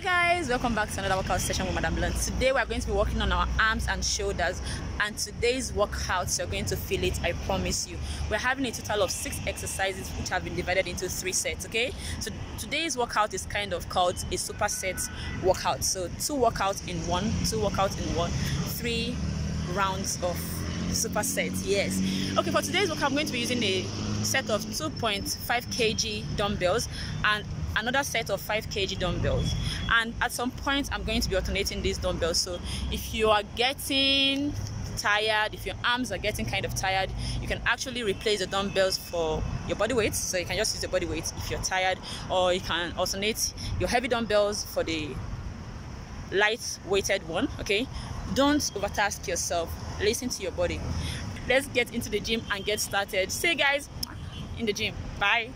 Hi guys, welcome back to another workout session with Madame Blunt. Today we are going to be working on our arms and shoulders, and today's workout you're going to feel it, I promise you. We're having a total of 6 exercises which have been divided into 3 sets. Okay, so today's workout is kind of called a superset workout. So 2 workouts in one, 2 workouts in one, 3 rounds of superset. Yes. Okay, for today's workout I'm going to be using a set of 2.5 kg dumbbells and another set of 5 kg dumbbells, and at some point I'm going to be alternating these dumbbells. So if you are getting tired, if your arms are getting kind of tired, you can actually replace the dumbbells for your body weight. So you can just use the body weight if you're tired, or you can alternate your heavy dumbbells for the light weighted one. Okay, don't overtask yourself, listen to your body. Let's get into the gym and get started. See you guys in the gym. Bye.